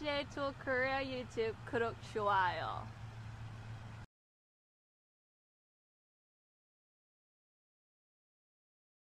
HA2 Korea YouTube 구독, 좋아요.